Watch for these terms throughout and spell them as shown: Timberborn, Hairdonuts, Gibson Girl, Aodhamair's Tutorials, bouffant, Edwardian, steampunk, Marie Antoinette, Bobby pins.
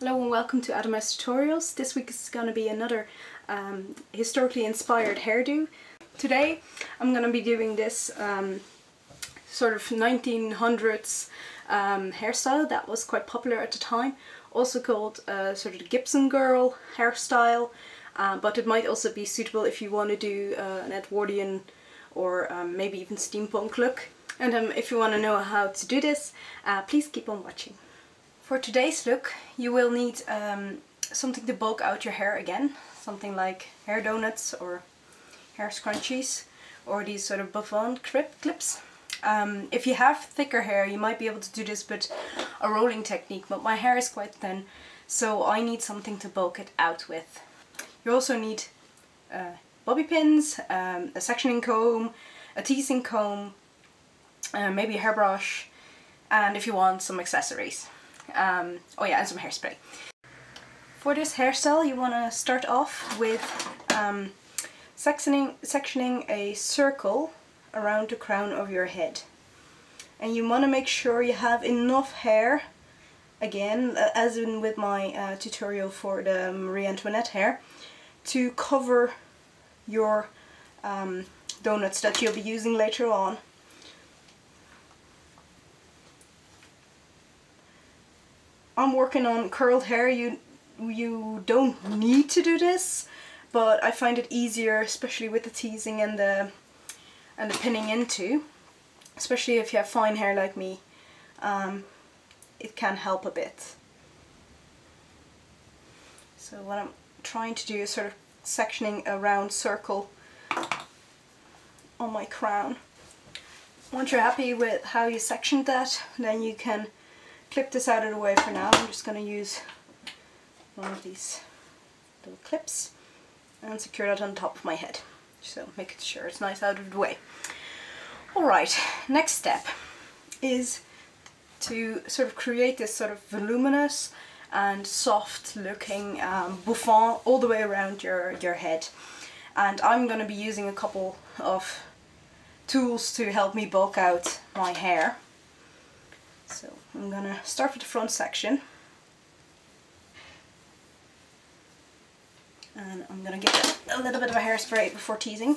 Hello and welcome to Aodhamair's Tutorials. This week is going to be another historically inspired hairdo. Today I'm going to be doing this sort of 1900s hairstyle that was quite popular at the time, also called sort of the Gibson Girl hairstyle, but it might also be suitable if you want to do an Edwardian or maybe even steampunk look. And if you want to know how to do this, please keep on watching. For today's look, you will need something to bulk out your hair again, something like hair donuts or hair scrunchies or these sort of bouffant clips. If you have thicker hair, you might be able to do this with a rolling technique, but my hair is quite thin, so I need something to bulk it out with. You also need bobby pins, a sectioning comb, a teasing comb, maybe a hairbrush, and if you want, some accessories. Oh yeah, and some hairspray. For this hairstyle you want to start off with sectioning a circle around the crown of your head, and you want to make sure you have enough hair, again as in with my tutorial for the Marie Antoinette hair, to cover your donuts that you'll be using later on. I'm working on curled hair. You don't need to do this, but I find it easier, especially with the teasing and the pinning into, especially if you have fine hair like me. It can help a bit. So what I'm trying to do is sort of sectioning a round circle on my crown. Once you're happy with how you sectioned that, then you can clip this out of the way for now. I'm just going to use one of these little clips and secure that on top of my head, so make sure it's nice out of the way. Alright, next step is to sort of create this sort of voluminous and soft looking bouffant all the way around your head, and I'm going to be using a couple of tools to help me bulk out my hair. So I'm going to start with the front section, and I'm going to give it a little bit of a hairspray before teasing.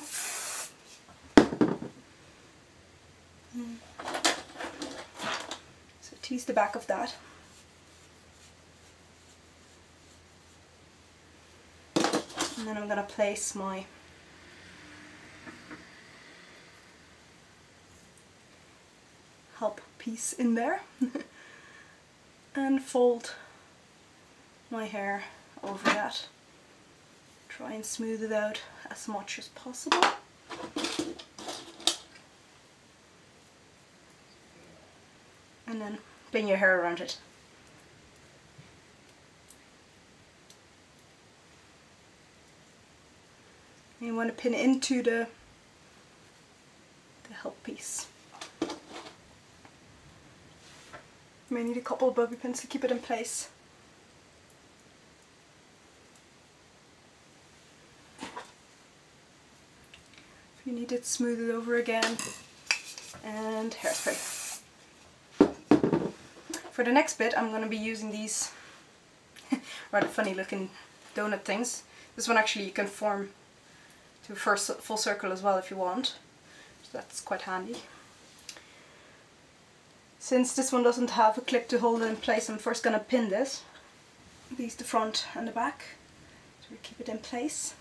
So tease the back of that. And then I'm going to place my help piece in there and fold my hair over that. Try and smooth it out as much as possible. And then pin your hair around it. And you want to pin into the help piece. You may need a couple of bobby pins to keep it in place. If you need it, smooth it over again, and hairspray. For the next bit, I'm going to be using these rather funny looking donut things. This one actually you can form to a full circle as well if you want, so that's quite handy. Since this one doesn't have a clip to hold it in place, I'm first going to pin these the front and the back, so we keep it in place.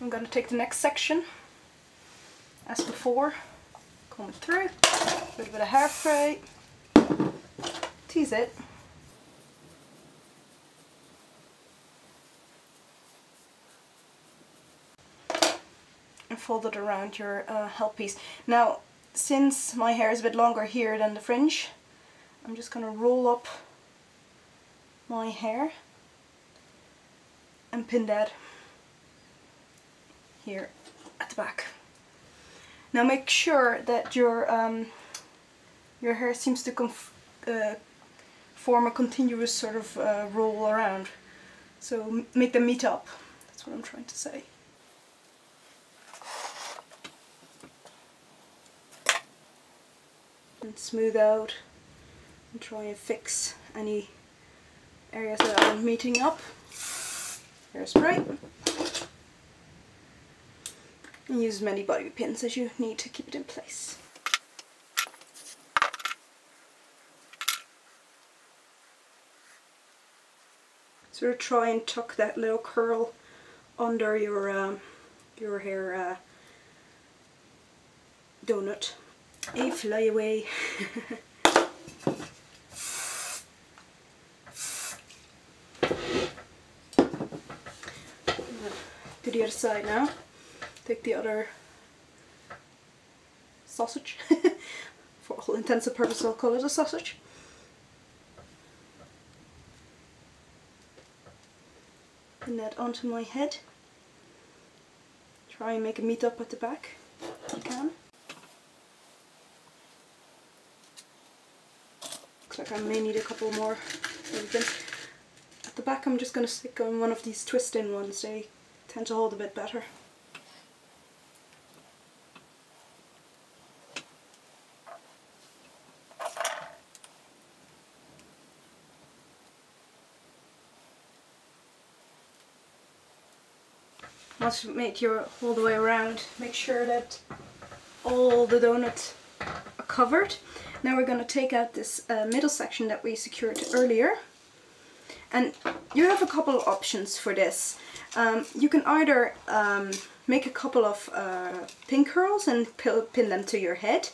I'm going to take the next section as before, comb it through, a little bit of hairspray, tease it. And fold it around your help piece. Now, since my hair is a bit longer here than the fringe, I'm just going to roll up my hair and pin that here at the back. Now make sure that your hair seems to form a continuous sort of roll around, so make them meet up. That's what I'm trying to say. Smooth out and try and fix any areas that are meeting up. Hairspray. And use as many bobby pins as you need to keep it in place. Sort of try and tuck that little curl under your hair donut. A flyaway. To the other side now. Take the other sausage. For all intents and purposes, I'll call it a sausage. Pin that onto my head. Try and make it meet up at the back if you can. Looks like I may need a couple more. At the back I'm just going to stick on one of these twist-in ones. They tend to hold a bit better. Once you've made your all the way around, make sure that all the donuts are covered. Now we're going to take out this middle section that we secured earlier. And you have a couple of options for this. You can either make a couple of pin curls and pin them to your head,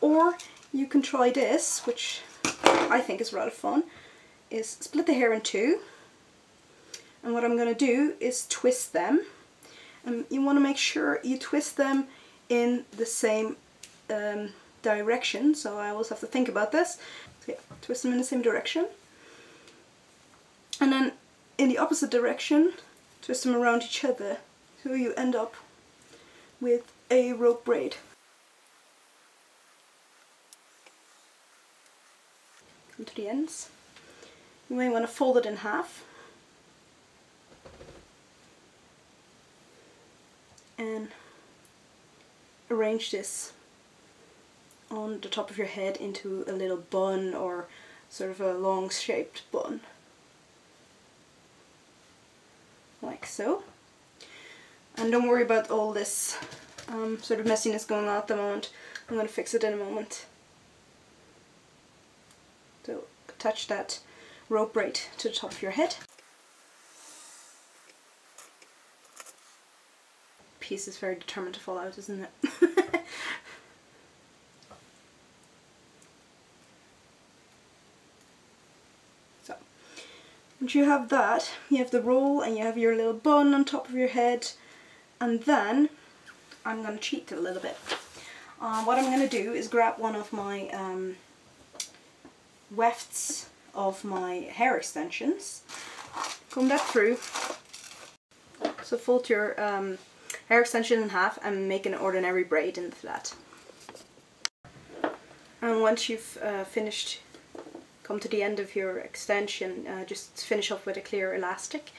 or you can try this, which I think is rather fun, is split the hair in two. And what I'm going to do is twist them. You want to make sure you twist them in the same direction, so I always have to think about this. So yeah, twist them in the same direction, and then in the opposite direction twist them around each other, so you end up with a rope braid. Come to the ends. You may want to fold it in half and arrange this on the top of your head into a little bun, or sort of a long shaped bun, like so. And don't worry about all this sort of messiness going on at the moment. I'm going to fix it in a moment. So attach that rope braid to the top of your head. Piece is very determined to fall out, isn't it? So, once you have that, you have the roll and you have your little bun on top of your head, and then I'm going to cheat a little bit. What I'm going to do is grab one of my wefts of my hair extensions, comb that through, so fold your hair extension in half and make an ordinary braid into that. And once you've finished, come to the end of your extension, just finish off with a clear elastic.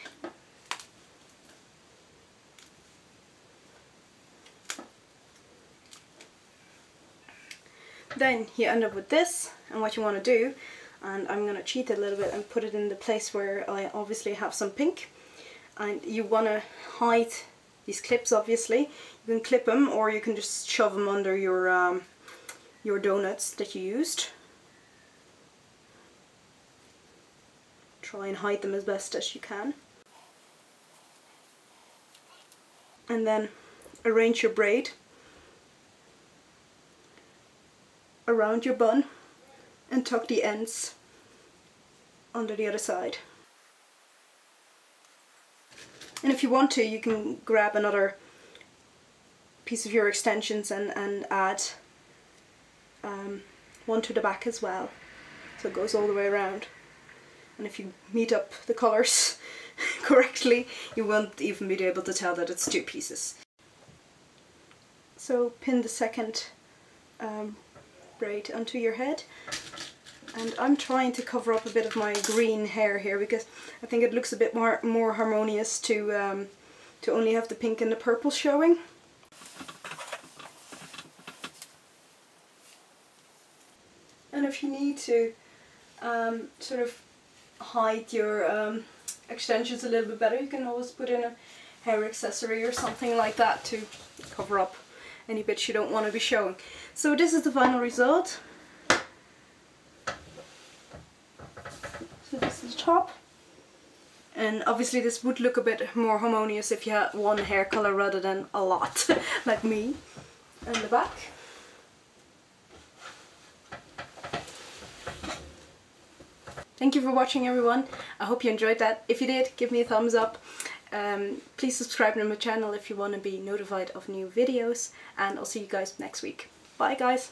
Then you end up with this, and what you want to do, and I'm going to cheat a little bit and put it in the place where I obviously have some pink, and you want to hide these clips, obviously. You can clip them, or you can just shove them under your donuts that you used. Try and hide them as best as you can. And then arrange your braid around your bun and tuck the ends under the other side. And if you want to, you can grab another piece of your extensions and add one to the back as well, so it goes all the way around. And if you meet up the colours correctly, you won't even be able to tell that it's two pieces. So pin the second braid onto your head. And I'm trying to cover up a bit of my green hair here, because I think it looks a bit more harmonious to only have the pink and the purple showing. And if you need to sort of hide your extensions a little bit better, you can always put in a hair accessory or something like that to cover up any bits you don't want to be showing. So this is the final result. So this is the top. And obviously this would look a bit more harmonious if you had one hair color rather than a lot, like me. And the back. Thank you for watching, everyone. I hope you enjoyed that. If you did, give me a thumbs up. Please subscribe to my channel if you want to be notified of new videos. And I'll see you guys next week. Bye, guys.